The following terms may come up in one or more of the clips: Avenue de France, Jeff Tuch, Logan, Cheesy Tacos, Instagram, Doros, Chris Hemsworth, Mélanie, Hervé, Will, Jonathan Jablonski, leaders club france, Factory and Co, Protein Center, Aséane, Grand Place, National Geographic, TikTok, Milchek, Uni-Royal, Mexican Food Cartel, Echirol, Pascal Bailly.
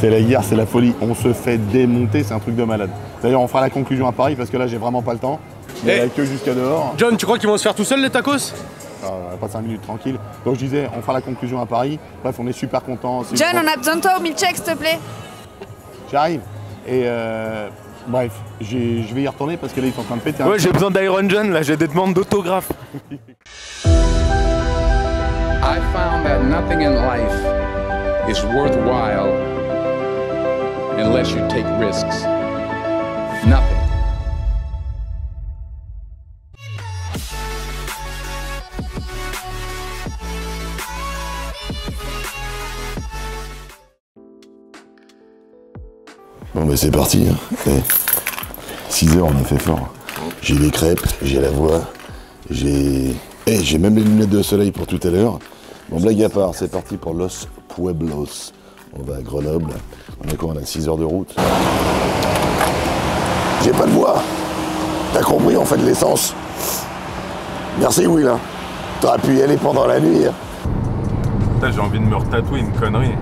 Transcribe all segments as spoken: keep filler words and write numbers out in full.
C'est la guerre, c'est la folie. On se fait démonter, c'est un truc de malade. D'ailleurs, on fera la conclusion à Paris parce que là, j'ai vraiment pas le temps. Il y a la queue jusqu'à dehors. John, tu crois qu'ils vont se faire tout seuls les tacos? Euh, pas cinq minutes, tranquille. Donc je disais, on fera la conclusion à Paris. Bref, on est super contents. Si John, on a besoin de toi au Milchek, s'il te plaît. J'arrive. Et euh, bref, je vais y retourner parce que là, ils sont en train de péter. Ouais, j'ai besoin d'Iron John, là, j'ai des demandes d'autographe. I found that nothing in life is worthwhile unless you take risks. Nothing. Bon bah c'est parti, hein. six heures on a fait fort. J'ai les crêpes, j'ai la voix, j'ai hey, j'ai même les lunettes de soleil pour tout à l'heure. Bon blague à part, c'est parti pour Los Pueblos. On va à Grenoble, on est quoi, on a six heures de route. J'ai pas de voix. T'as compris, on fait de l'essence. Merci Will, hein. T'aurais pu y aller pendant la nuit. Hein. Putain, j'ai envie de me retatouer une connerie.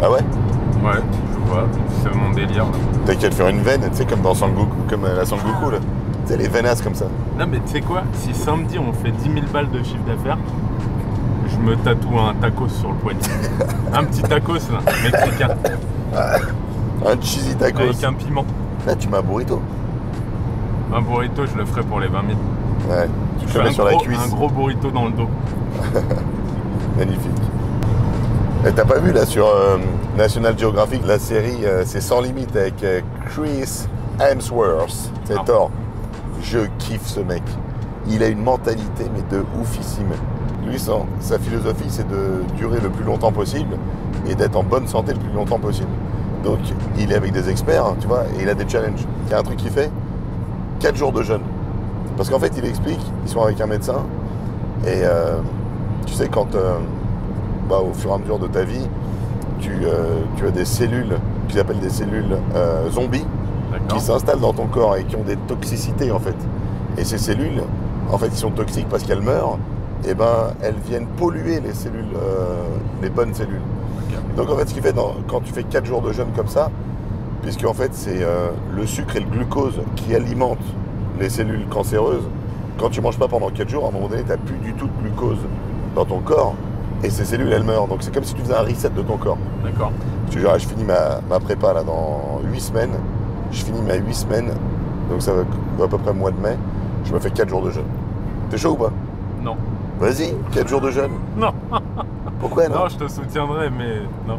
Ah ouais? Ouais. C'est mon délire. T'as qu'à te faire une veine, tu sais, comme dans San Goku, comme la San Goku là. T'as les veinasses comme ça. Non mais tu sais quoi, si samedi on fait dix mille balles de chiffre d'affaires, je me tatoue un tacos sur le poignet. Un petit tacos là, mexicain. Un cheesy tacos. Avec un piment. Là tu mets un burrito. Un burrito, je le ferai pour les vingt mille. Ouais. Tu je mets sur gros, la cuisse. Un gros burrito dans le dos. Magnifique. T'as pas vu là sur euh, National Geographic la série euh, c'est sans limite avec euh, Chris Hemsworth, c'est Thor. Je kiffe ce mec. Il a une mentalité mais de oufissime. Lui, son, sa philosophie c'est de durer le plus longtemps possible et d'être en bonne santé le plus longtemps possible. Donc il est avec des experts, hein, tu vois, et il a des challenges. Il y a un truc qu'il fait, quatre jours de jeûne. Parce qu'en fait il explique, ils sont avec un médecin et euh, tu sais quand... Euh, Bah, au fur et à mesure de ta vie, tu, euh, tu as des cellules, qu'ils appellent des cellules euh, zombies, qui s'installent dans ton corps et qui ont des toxicités en fait. Et ces cellules, en fait, qui sont toxiques parce qu'elles meurent, et ben, elles viennent polluer les cellules, euh, les bonnes cellules. Okay. Donc en fait, ce qui fait dans, quand tu fais quatre jours de jeûne comme ça, puisque en fait, c'est euh, le sucre et le glucose qui alimentent les cellules cancéreuses, quand tu ne manges pas pendant quatre jours, à un moment donné, tu n'as plus du tout de glucose dans ton corps. Et ces cellules, elles meurent. Donc c'est comme si tu faisais un reset de ton corps. D'accord. Je te jure, je finis ma, ma prépa là dans huit semaines. Je finis ma huit semaines. Donc ça va à peu près le mois de mai. Je me fais quatre jours de jeûne. T'es chaud ou pas? Non. Vas-y, quatre jours de jeûne. Non. Pourquoi non? Non, je te soutiendrai, mais non.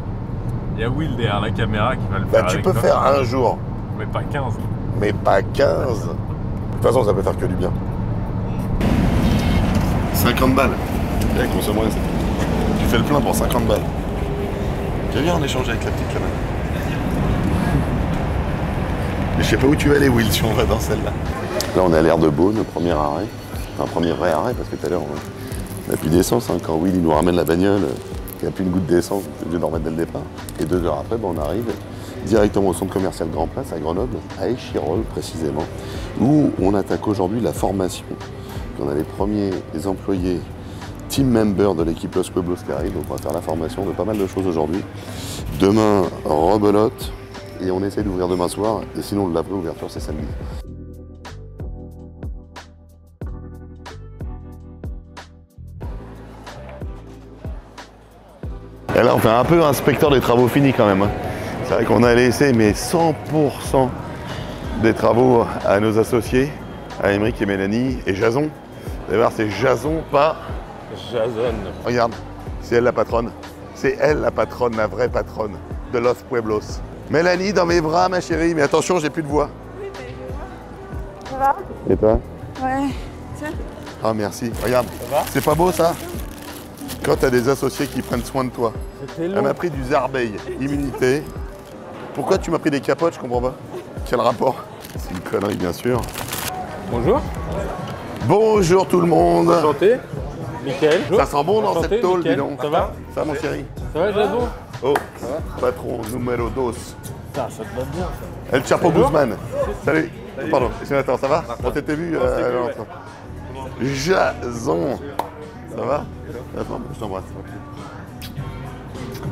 Il y a Will derrière la caméra qui va le faire. Bah tu avec peux toi. Faire un jour. Mais pas quinze. Mais pas quinze. De toute façon, ça peut faire que du bien. cinquante balles. Allez, consomme-moi ça. Tu fais le plein pour cinquante balles. Tu viens en échanger avec la petite là-bas. Mais je sais pas où tu vas aller, Will, si on va dans celle-là. Là, on est à l'air de Beaune, le premier arrêt. Enfin, premier vrai arrêt, parce que tout à l'heure, on n'a plus d'essence. Hein. Quand Will il nous ramène la bagnole, il n'y a plus une goutte d'essence, on est obligé d'en remettre dès le départ. Et deux heures après, ben, on arrive directement au centre commercial Grand Place, à Grenoble, à Echirol précisément, où on attaque aujourd'hui la formation. On a les premiers les employés team member de l'équipe Los Pueblos qui arrive, donc on va faire la formation de pas mal de choses aujourd'hui. Demain, rebelote, et on essaie d'ouvrir demain soir, et sinon la vraie ouverture c'est samedi. Et là on fait un peu inspecteur des travaux finis quand même. Hein. C'est vrai qu'on a laissé mais cent pour cent des travaux à nos associés, à Émeric et Mélanie, et Jason. Vous allez voir, c'est Jason, pas... Jason. Regarde, c'est elle la patronne. C'est elle la patronne, la vraie patronne de Los Pueblos. Mélanie, dans mes bras, ma chérie. Mais attention, j'ai plus de voix. Oui, mais je vois. Ça va? Et toi? Ouais. Tiens. Ah, merci. Regarde. Ça va? C'est pas beau, ça? Quand t'as des associés qui prennent soin de toi. C'était long. Elle m'a pris du zarbeille, immunité. Pourquoi tu m'as pris des capotes? Je comprends pas. Quel rapport? C'est une connerie, bien sûr. Bonjour. Bonjour tout le monde. Enchanté. Mickaël. Ça sent bon dans cette tôle, dis donc. Ça va? Ça va, mon chéri? Ça va, Jason? Oh, ça va? Patron numéro deux. Ça, ça te va bien, ça. El Chapo Guzman. Salut. Salut. Pardon, sénateur, ça va? On t'était vu à l'entrée. Jason. Ça va? Je t'embrasse.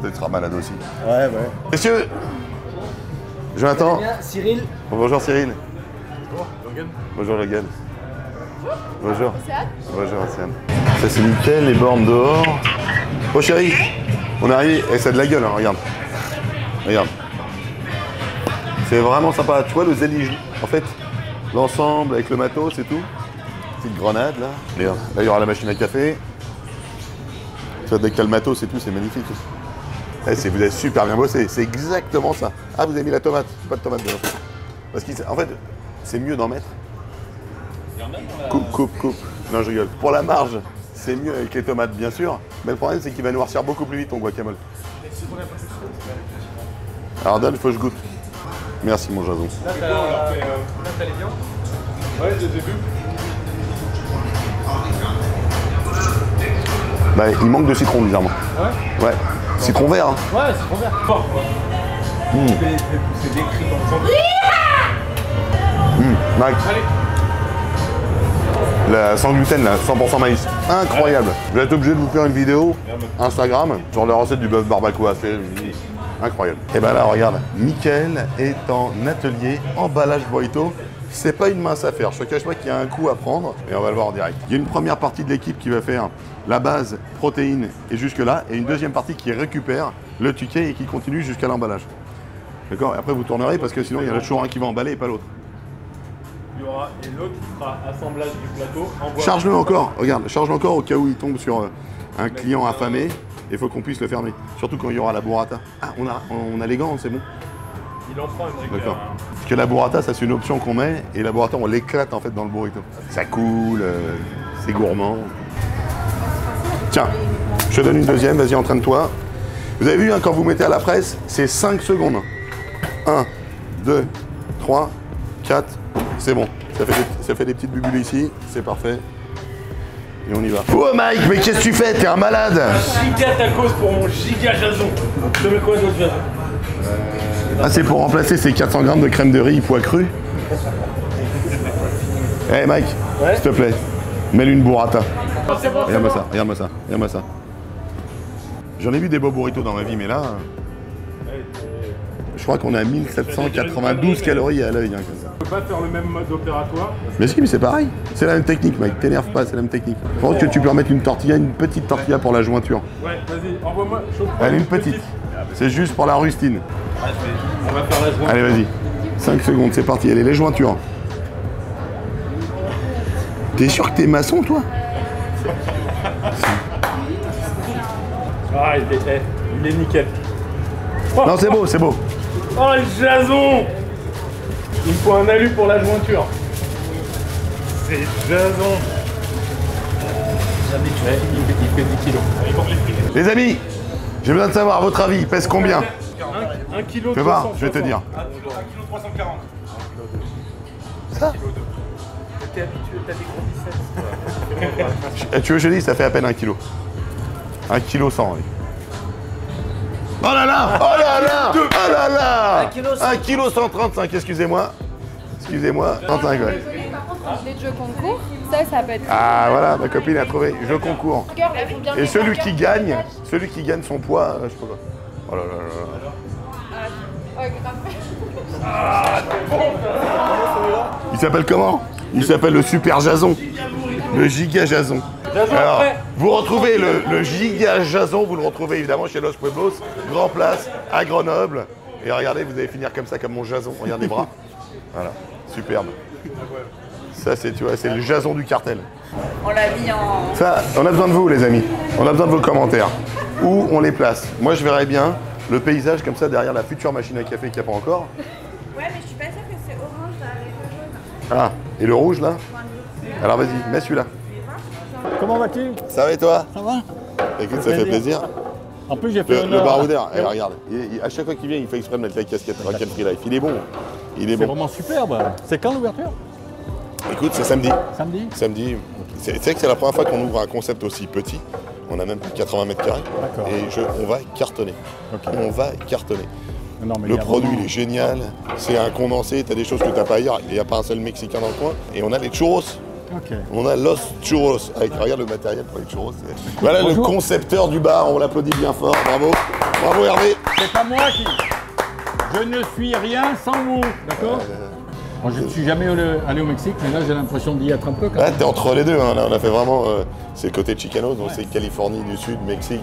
peut-être sera malade aussi. Ouais, ouais. Messieurs, Jonathan. Bien, Cyril. Oh, bonjour Cyril. Bonjour Logan. Bonjour Logan. Bonjour. Aséane. Bonjour Aséane. Ça c'est nickel, les bornes dehors. Oh chérie, on arrive et ça a de la gueule, hein, regarde. Regarde. C'est vraiment sympa. Tu vois le zélige, en fait, l'ensemble avec le matos et tout. Petite grenade là. Regarde. Là il y aura la machine à café. Ça, dès que t'as le matos et tout, c'est magnifique. Eh, vous avez super bien bossé, c'est exactement ça. Ah, vous avez mis la tomate, pas de tomate dedans. Parce qu'en fait, c'est mieux d'en mettre. Il y en a dans la... Coupe, coupe, coupe. Non, je rigole. Pour la marge, c'est mieux avec les tomates, bien sûr. Mais le problème, c'est qu'il va noircir beaucoup plus vite ton guacamole. Alors, donne, il faut que je goûte. Merci, mon Jason. Là, t'as les viandes. Ouais, j'ai vu. Bah, il manque de citron, bizarrement. Ouais. Ouais. Citron vert. Hein. Ouais, citron vert. Fort, quoi. Mmh. C'est décrit dans le centre. Mmh, Mike. Allez. La sans gluten, là, cent pour cent maïs. Incroyable. Vous êtes obligé de vous faire une vidéo Instagram sur la recette du bœuf barbacoa. C'est incroyable. Et ben là, regarde, Mickaël est en atelier emballage burrito. C'est pas une mince affaire, je te cache pas qu'il y a un coup à prendre et on va le voir en direct. Il y a une première partie de l'équipe qui va faire la base, protéines et jusque là, et une deuxième partie qui récupère le ticket et qui continue jusqu'à l'emballage. D'accord. Et après vous tournerez parce que sinon il y a toujours un qui va emballer et pas l'autre. Il y aura et l'autre qui fera assemblage du plateau. Charge-le encore, regarde, charge-le encore au cas où il tombe sur un client affamé et il faut qu'on puisse le fermer. Surtout quand il y aura la burrata. Ah, on a, on a les gants, c'est bon. Il en prend une récupère. Parce que la burrata, ça c'est une option qu'on met et la burrata, on l'éclate en fait dans le burrito. Ça coule, euh, c'est gourmand. Tiens, je te donne une deuxième, vas-y, entraîne-toi. Vous avez vu, hein, quand vous mettez à la presse, c'est cinq secondes. un, deux, trois, quatre, c'est bon. Ça fait, des, ça fait des petites bulles ici, c'est parfait. Et on y va. Oh Mike, mais qu'est-ce que tu fais? T'es un malade. Un giga tacos pour mon giga Jason. Je mets quoi d'autre? Ah, c'est pour remplacer ces quatre cents grammes de crème de riz pois cru. Eh hey Mike, ouais, s'il te plaît, mets-lui une burrata. Bon, regarde-moi bon. ça, regarde-moi ça, regarde-moi ça. J'en ai vu des beaux burritos dans ma vie, mais là... Je crois qu'on a mille sept cent quatre-vingt-douze calories à l'œil. Hein, on peut pas faire le même mode opératoire. Mais si, mais c'est pareil. C'est la même technique, Mike. T'énerve pas, c'est la même technique. Je pense que tu peux remettre une tortilla, une petite tortilla pour la jointure. Ouais, vas-y, envoie-moi. Elle est une petite. C'est juste pour la rustine. On va faire la jointure. Allez, vas-y. cinq secondes, c'est parti. Allez, les jointures. T'es sûr que t'es maçon, toi? Ah, il est, il est nickel. Oh, non, c'est beau, c'est beau. Oh, le Jason! Il me faut un alu pour la jointure. C'est Jason. Jamais tu il fait dix kilos. Les amis, j'ai besoin de savoir votre avis. Il pèse combien? un kilo. Tu vois, je vais te dire. un kilo trois cent quarante. Ça? T'es habitué, t'as des gros biceps. Tu veux que je dise, ça fait à peine un kilo. un kilo cent, oui. Oh là là, oh là là, oh là là, un kilo cent trente-cinq, excusez-moi, excusez-moi, trente-cinq, ouais. Par contre, les jeux concours, ça, ça peut être... Ah voilà, ma copine a trouvé, jeu concours. Et celui qui gagne, celui qui gagne son poids, je sais pas quoi. Oh là là là là. Il s'appelle comment? Il s'appelle le super Jason, le giga Jason. Alors, vous retrouvez le, le giga Jason, vous le retrouvez évidemment chez Los Pueblos, Grand Place, à Grenoble. Et regardez, vous allez finir comme ça, comme mon Jason. Regarde les bras. Voilà, superbe. Ça, c'est, tu vois, c'est le Jason du cartel. On l'a mis en... Ça, on a besoin de vous, les amis. On a besoin de vos commentaires. Où on les place? Moi, je verrais bien le paysage comme ça derrière la future machine à café qu'il n'y a pas encore. Ouais, mais je suis pas sûre que c'est orange, là, avec le jaune. Ah, et le rouge, là? Alors, vas-y, mets celui-là. Comment vas-tu? Ça va et toi? Ça va. Écoute, ça fait plaisir. En plus, j'ai fait le, le baroudeur. Eh, regarde, il, il, à chaque fois qu'il vient, il fait exprès de mettre la casquette Rocket Free Life. Il est bon. Il est bon. C'est vraiment superbe. C'est quand l'ouverture? Écoute, c'est samedi. Samedi. Samedi. Tu sais que c'est la première fois qu'on ouvre un concept aussi petit. On a même plus de quatre-vingts mètres carrés. D'accord. Et je, on va cartonner. Okay. On va cartonner. Non, mais le produit vraiment... il est génial. C'est un condensé. T'as des choses que t'as pas ailleurs. Il n'y a pas un seul Mexicain dans le coin. Et on a les churros. Okay. On a Los Churros, avec, regarde le matériel pour les churros. Voilà le concepteur du bar, on l'applaudit bien fort, bravo. Bravo Hervé. C'est pas moi qui... Je ne suis rien sans vous, d'accord euh... bon, je ne suis jamais allé au Mexique, mais là j'ai l'impression d'y être un peu quand même. Ah, t'es entre les deux, hein. Là, on a fait vraiment... Euh, c'est le côté Chicano, donc ouais. C'est Californie du Sud, Mexique.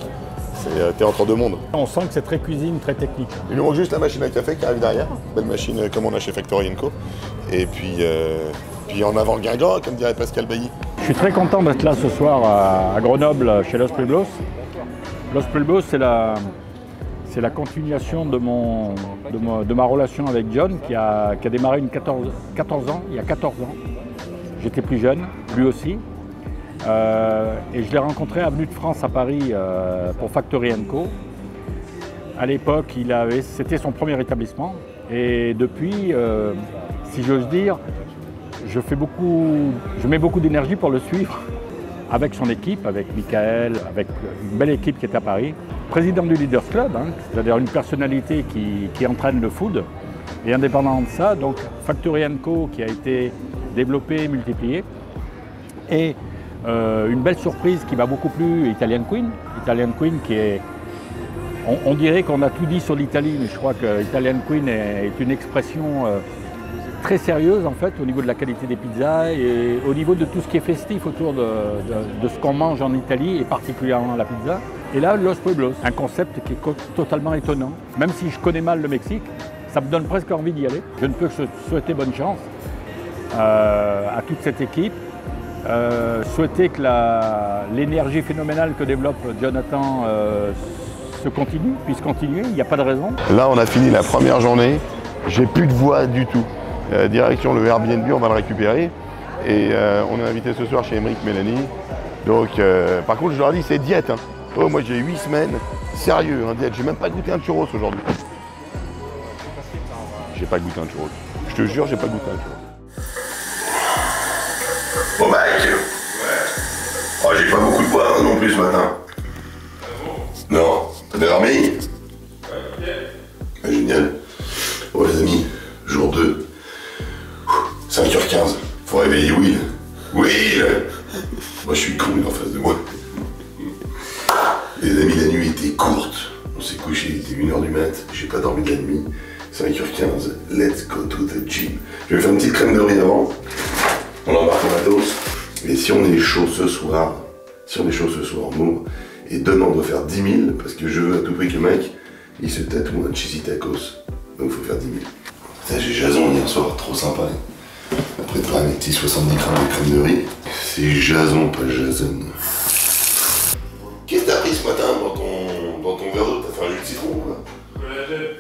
T'es entre deux mondes. On sent que c'est très cuisine, très technique. Il nous manque juste la machine à café qui arrive derrière. Belle machine comme on a chez Factory and Co. Et puis, euh, puis en avant le guingant, comme dirait Pascal Bailly. Je suis très content d'être là ce soir à Grenoble, chez Los Pueblos. Los Pueblos, c'est la, la continuation de, mon, de, ma, de ma relation avec John, qui a, qui a démarré une quatorze, quatorze ans, il y a quatorze ans. J'étais plus jeune, lui aussi. Euh, et je l'ai rencontré à Avenue de France à Paris euh, pour Factory and Co. À l'époque, c'était son premier établissement. Et depuis, euh, si j'ose dire, je, fais beaucoup, je mets beaucoup d'énergie pour le suivre avec son équipe, avec Mickaël, avec une belle équipe qui est à Paris. Président du Leaders Club, hein, c'est-à-dire une personnalité qui, qui entraîne le food. Et indépendant de ça, donc Factory and Co qui a été développé, multiplié. Et Euh, une belle surprise qui m'a beaucoup plu, Italian Queen. Italian Queen qui est... On, on dirait qu'on a tout dit sur l'Italie, mais je crois que Italian Queen est, est une expression euh, très sérieuse en fait au niveau de la qualité des pizzas et au niveau de tout ce qui est festif autour de, de, de ce qu'on mange en Italie et particulièrement la pizza. Et là, Los Pueblos, un concept qui est totalement étonnant. Même si je connais mal le Mexique, ça me donne presque envie d'y aller. Je ne peux que souhaiter bonne chance euh, à toute cette équipe. Euh, souhaiter que l'énergie phénoménale que développe Jonathan euh, se continue, puisse continuer, il n'y a pas de raison. Là on a fini la première journée, j'ai plus de voix du tout. Euh, direction le Airbnb, on va le récupérer. Et euh, on est invité ce soir chez Émeric, Mélanie. Donc euh, par contre je leur ai dit c'est diète. Hein. Oh moi j'ai huit semaines, sérieux, hein, diète, j'ai même pas goûté un churros aujourd'hui. J'ai pas goûté un churros. Je te jure j'ai pas goûté un churros. Bon bah, ouais. Oh, j'ai pas beaucoup de bois non plus ce matin. Non, t'as bien dormi? Ouais, nickel. Génial. Bon les amis, jour deux. cinq heures quinze, faut réveiller Will. Will! Moi je suis con, il est en face de moi. Les amis, la nuit était courte. On s'est couché, il était une heure du mat, j'ai pas dormi de la nuit. cinq heures quinze, let's go to the gym. Je vais faire une petite crème de riz avant. On embarque la dose. Et si on est chaud ce soir, si on est chaud ce soir, on ouvre. Et demain, on doit faire dix mille, parce que je veux à tout prix que le mec, il se tatoue un Cheesy Tacos. Donc il faut faire dix mille. Putain, j'ai Jason hier soir, trop sympa. Hein. Après, de faire mes petits soixante-dix grammes de crème de riz. C'est Jason, pas Jason. Qu'est-ce que t'as pris ce matin dans ton, dans ton verre d'eau? T'as fait un jus de citron ou quoi? Collagène.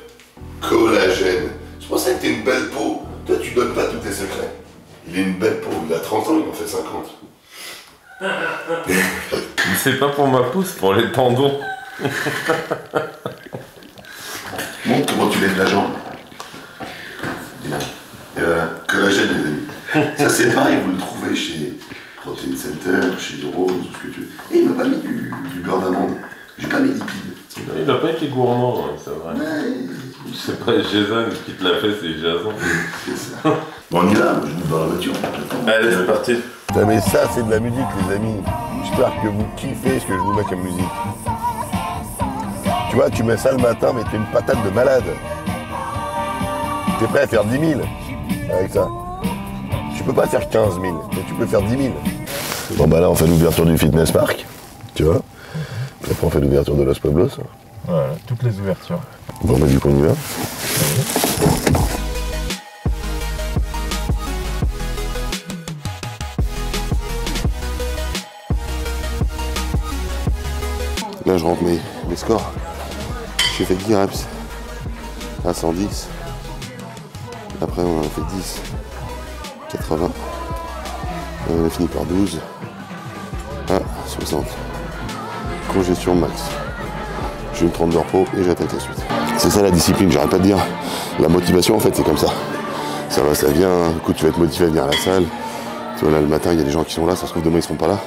Collagène. Je pensais que t'es une belle peau. Toi, tu donnes pas tous tes secrets. Il est une belle peau, il a trente ans, il en fait cinquante. C'est pas pour ma peau, c'est pour les tendons. Montre comment tu lèves la jambe. Euh, collagène, les amis. Ça, c'est pareil, vous le trouvez chez Protein Center, chez Doros, tout ce que tu veux. Et il m'a pas mis du, du beurre d'amande. J'ai pas mis de lipides. Il n'a pas été gourmand, hein, c'est vrai. Mais... C'est pas Jason qui te l'a fait, c'est Jason. C'est ça. Bon, on y va, je monte dans la voiture. Allez, c'est parti. Non, mais ça, c'est de la musique, les amis. J'espère que vous kiffez ce que je vous mets comme musique. Tu vois, tu mets ça le matin, mais t'es une patate de malade. T'es prêt à faire dix mille avec ça. Tu peux pas faire quinze mille, mais tu peux faire dix mille. Bon, bah là, on fait l'ouverture du Fitness Park, tu vois. Puis après, on fait l'ouverture de Los Pueblos. Voilà, toutes les ouvertures. Bon, bah, du coup, on y va. Là, je rentre mes, mes scores. J'ai fait dix reps à cent dix. Après, on en a fait dix, quatre-vingts. On a fini par douze à soixante. Congestion max. J'ai une trente de repos et j'attaque la suite. C'est ça la discipline, j'arrête pas de dire. La motivation, en fait, c'est comme ça. Ça va, ça vient. Écoute, tu vas être motivé à venir à la salle. Tu vois, là, le matin, il y a des gens qui sont là. Ça se trouve, demain, ils seront pas là.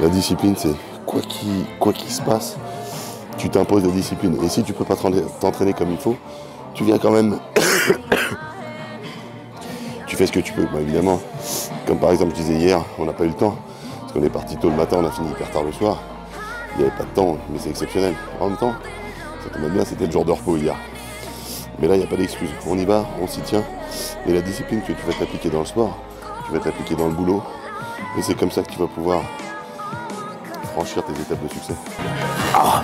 La discipline, c'est... Quoi qu'il quoi qu'il se passe, tu t'imposes la discipline. Et si tu ne peux pas t'entraîner comme il faut, tu viens quand même. Tu fais ce que tu peux, bah, évidemment. Comme par exemple, je disais hier, on n'a pas eu le temps, parce qu'on est parti tôt le matin, on a fini hyper tard le soir. Il n'y avait pas de temps, mais c'est exceptionnel. En même temps, ça tombe bien, c'était le jour de repos hier. Mais là, il n'y a pas d'excuse. On y va, on s'y tient. Et la discipline que tu vas t'appliquer dans le sport, tu vas t'appliquer dans le boulot. Et c'est comme ça que tu vas pouvoir franchir tes étapes de succès. Ah.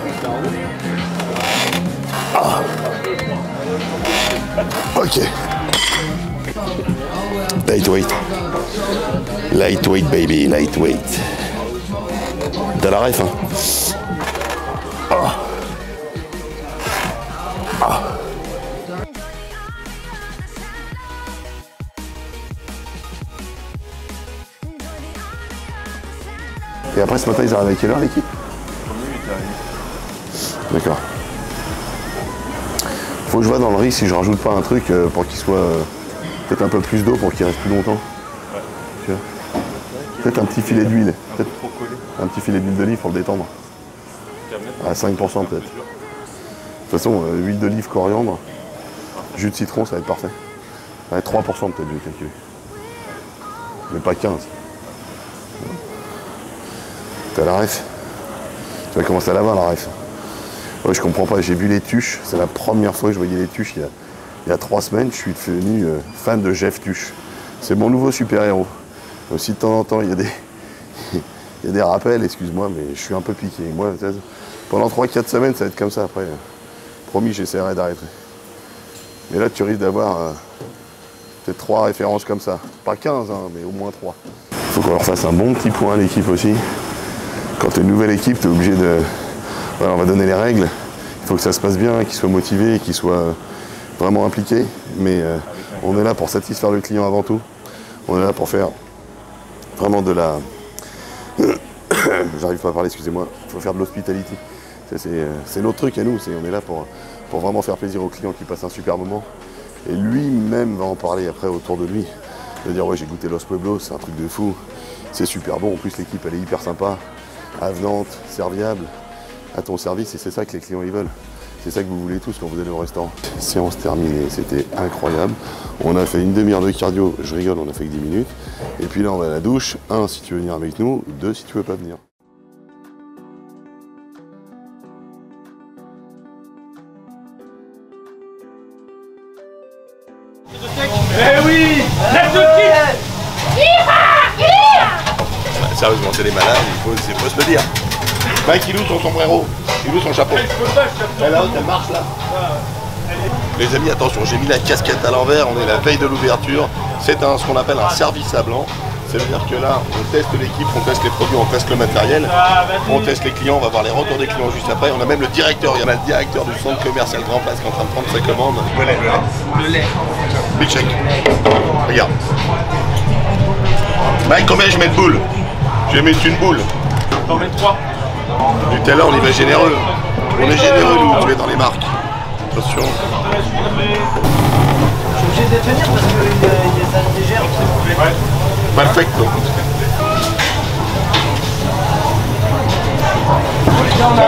Ah. Ok. Lightweight. Lightweight, baby, lightweight. T'as la ref, hein? Ah. Ah. Et après, ce matin, ils arrivent à quelle heure, l'équipe? D'accord. Faut que je vois dans le riz si je rajoute pas un truc pour qu'il soit peut-être un peu plus d'eau pour qu'il reste plus longtemps. Ouais. Peut-être un petit filet d'huile. Peut-être un petit filet d'huile d'olive pour le détendre. À cinq pour cent peut-être. De toute façon, huile d'olive, coriandre, jus de citron, ça va être parfait. Ouais, trois pour cent peut-être, je vais calculer. Mais pas quinze. T'as la ref? Tu vas commencer à l'avoir la ref. Ouais, je comprends pas, j'ai vu les Tuch, c'est la première fois que je voyais les Tuch il y a, il y a trois semaines, je suis devenu euh, fan de Jeff Tuch. C'est mon nouveau super-héros. Aussi de temps en temps, il y a des, il y a des rappels, excuse-moi, mais je suis un peu piqué. Moi, pendant trois quatre semaines, ça va être comme ça après. Promis, j'essaierai d'arrêter. Mais là, tu risques d'avoir euh, peut-être trois références comme ça. Pas quinze, hein, mais au moins trois. Il faut qu'on leur fasse un bon petit point, l'équipe aussi. Quand tu es une nouvelle équipe, tu es obligé de... Voilà, on va donner les règles, il faut que ça se passe bien, qu'ils soient motivés, qu'ils soient vraiment impliqués. Mais euh, on est là pour satisfaire le client avant tout. On est là pour faire vraiment de la... J'arrive pas à parler, excusez-moi. Il faut faire de l'hospitality. C'est notre truc à nous. Est, on est là pour, pour vraiment faire plaisir au client qui passe un super moment. Et lui-même va en parler après autour de lui. Il va dire, ouais, j'ai goûté Los Pueblos, c'est un truc de fou. C'est super bon. En plus, l'équipe, elle est hyper sympa, avenante, serviable. À ton service, et c'est ça que les clients ils veulent. C'est ça que vous voulez tous quand vous allez au restaurant. Séance terminée, c'était incroyable. On a fait une demi-heure de cardio, je rigole, on a fait que dix minutes. Et puis là, on va à la douche. Un, si tu veux venir avec nous. Deux, si tu veux pas venir. Eh oui, bah, sérieusement, c'est des malades, il faut, il faut se le dire. Mike, il loue son sombrero, il loue son chapeau. Là, là, elle marche là. Les amis, attention, j'ai mis la casquette à l'envers, on est la veille de l'ouverture. C'est ce qu'on appelle un service à blanc. Ça veut dire que là, on teste l'équipe, on teste les produits, on teste le matériel, on teste les clients, on va voir les retours des clients juste après. On a même le directeur, il y en a le directeur du centre commercial Grand Place qui est en train de prendre sa commande. Le lait, le lait. Milchek. Regarde. Mike, combien je mets de boules? Je vais mettre une boule. T'en mets trois. Du talent, on y va généreux. On est généreux, nous, tu es dans les marques. Attention. Je suis obligé de tenir parce qu'il y a des salles légères. Ouais. Perfecto.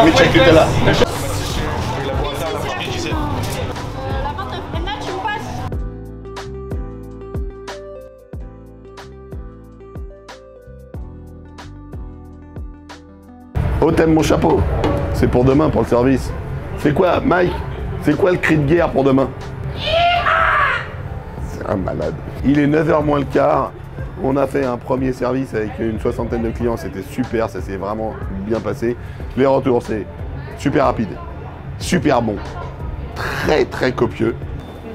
Mais check le talent. Oh, t'aimes mon chapeau? C'est pour demain, pour le service. C'est quoi, Mike? C'est quoi le cri de guerre pour demain? C'est un malade. Il est neuf heures moins le quart. On a fait un premier service avec une soixantaine de clients. C'était super, ça s'est vraiment bien passé. Les retours, c'est super rapide, super bon, très très copieux.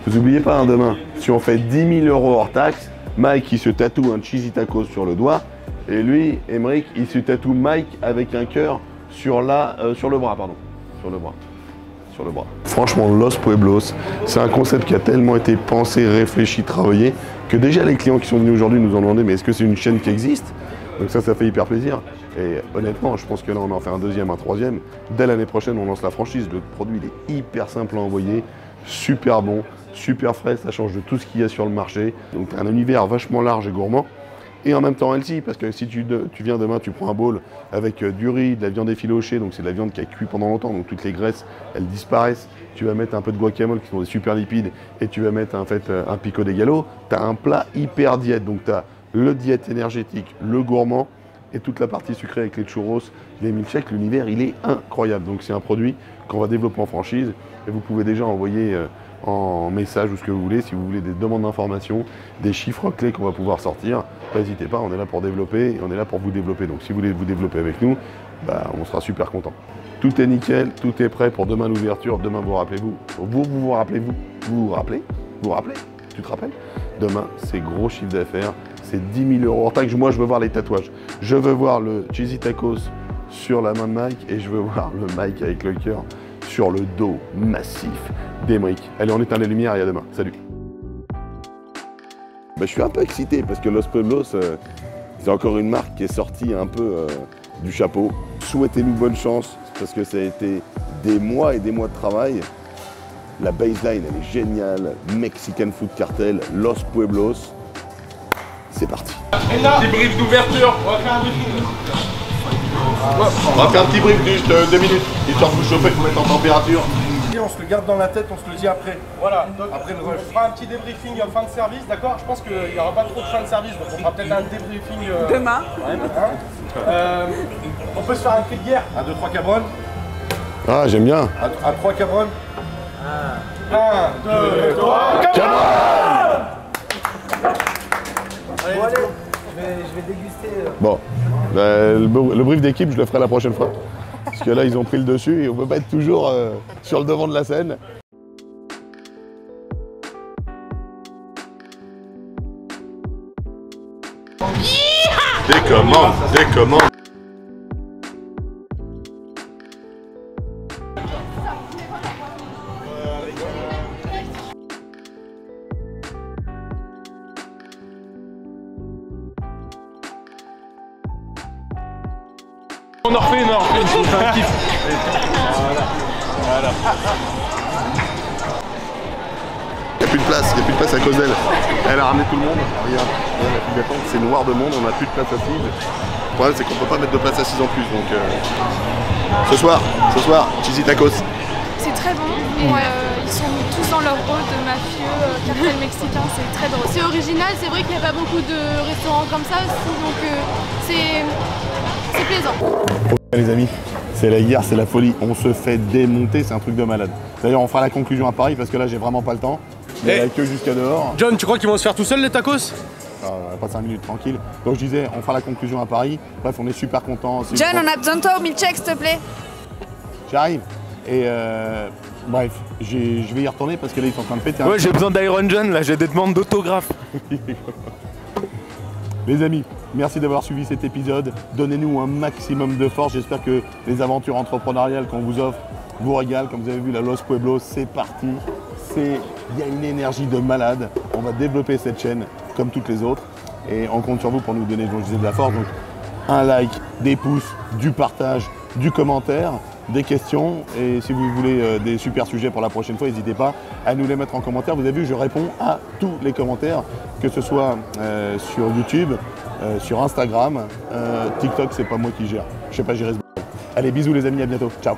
Vous oubliez pas, hein, demain, si on fait dix mille euros hors taxe, Mike, il se tatoue un Cheesy Tacos sur le doigt. Et lui, Émeric, il se tatoue Mike avec un cœur sur, la, euh, sur le bras, pardon, sur le bras, sur le bras. Franchement, Los Pueblos, c'est un concept qui a tellement été pensé, réfléchi, travaillé, que déjà les clients qui sont venus aujourd'hui nous ont demandé, mais est-ce que c'est une chaîne qui existe? Donc ça, ça fait hyper plaisir. Et honnêtement, je pense que là, on en fait un deuxième, un troisième. Dès l'année prochaine, on lance la franchise. Le produit, il est hyper simple à envoyer, super bon, super frais, ça change de tout ce qu'il y a sur le marché. Donc un univers vachement large et gourmand. Et en même temps healthy, parce que si tu, tu viens demain, tu prends un bowl avec du riz, de la viande effilochée, donc c'est de la viande qui a cuit pendant longtemps, donc toutes les graisses, elles disparaissent. Tu vas mettre un peu de guacamole qui sont des super lipides, et tu vas mettre en fait un pico de gallo. Tu as un plat hyper diète, donc tu as le diète énergétique, le gourmand et toute la partie sucrée avec les churros, les milkshakes. L'univers, il est incroyable. Donc c'est un produit qu'on va développer en franchise et vous pouvez déjà envoyer en message ou ce que vous voulez si vous voulez des demandes d'informations, des chiffres clés qu'on va pouvoir sortir. N'hésitez pas, on est là pour développer et on est là pour vous développer. Donc si vous voulez vous développer avec nous, bah, on sera super content. Tout est nickel, tout est prêt pour demain l'ouverture. Demain, vous rappelez-vous, vous vous, vous rappelez-vous, vous vous rappelez, vous vous rappelez, tu te rappelles? Demain, c'est gros chiffre d'affaires, c'est dix mille euros. En taxe, moi, je veux voir les tatouages. Je veux voir le Cheesy Tacos sur la main de Mike et je veux voir le Mike avec le cœur sur le dos massif d'Émeric. Allez, on éteint les lumières et à demain. Salut. Bah, je suis un peu excité parce que Los Pueblos, euh, c'est encore une marque qui est sortie un peu euh, du chapeau. Souhaitez-nous bonne chance parce que ça a été des mois et des mois de travail. La baseline, elle est géniale. Mexican Food Cartel, Los Pueblos. C'est parti. Et là, petit brief d'ouverture. On va faire un brief. On va faire un petit brief juste euh, deux minutes. Histoire de vous chauffer, de vous mettre en température. On se le garde dans la tête, on se le dit après. Voilà, donc après le rush. On fera un petit débriefing en fin de service, d'accord? Je pense qu'il n'y aura pas trop de fin de service, donc on fera peut-être un débriefing euh... demain. Ouais, demain. Euh, on peut se faire un cri de guerre à deux trois cabrones. Ah, j'aime bien. À trois cabrones. un, deux, trois, cabrones. Bon, allez, je vais, je vais déguster. Euh... Bon, le, le brief d'équipe, je le ferai la prochaine fois. Parce que là, ils ont pris le dessus et on ne peut pas être toujours euh, sur le devant de la scène. Des commandes, des commandes. On en refait, non, je vous fais un kiff. Voilà. Il n'y a plus de place, il n'y a plus de place à cause d'elle. Elle a ramené tout le monde. Regarde, il n'y a plus d'attente, c'est noir de monde, on n'a plus de place assise. Le problème, c'est qu'on ne peut pas mettre de place assise en plus. Donc, euh... ce soir, ce soir, Cheesy Tacos. C'est très bon. Mmh. Ouais, euh, ils sont tous dans leur rôle de mafieux, euh, cartel mexicain, c'est très drôle. C'est original, c'est vrai qu'il n'y a pas beaucoup de restaurants comme ça aussi, donc euh, c'est. C'est plaisant. Les amis, c'est la guerre, c'est la folie. On se fait démonter, c'est un truc de malade. D'ailleurs, on fera la conclusion à Paris parce que là, j'ai vraiment pas le temps. Il y a la queue jusqu'à dehors. John, tu crois qu'ils vont se faire tout seuls les tacos? euh, Pas de cinq minutes, tranquille. Donc je disais, on fera la conclusion à Paris. Bref, on est super contents. John, on a besoin de toi au Milchek, s'il te plaît. J'arrive. Et euh, bref, je vais y retourner parce que là, ils sont en train de péter. Ouais, j'ai besoin d'Iron John, là, j'ai des demandes d'autographe. Les amis, merci d'avoir suivi cet épisode. Donnez-nous un maximum de force. J'espère que les aventures entrepreneuriales qu'on vous offre vous régalent. Comme vous avez vu, la Los Pueblos, c'est parti. Il y a une énergie de malade. On va développer cette chaîne comme toutes les autres. Et on compte sur vous pour nous donner, je disais, de la force. Donc, un like, des pouces, du partage, du commentaire, des questions. Et si vous voulez euh, des super sujets pour la prochaine fois, n'hésitez pas à nous les mettre en commentaire. Vous avez vu, je réponds à tous les commentaires, que ce soit euh, sur YouTube, euh, sur Instagram, euh, TikTok, c'est pas moi qui gère. Je sais pas gérer ce b****. Allez, bisous les amis, à bientôt. Ciao.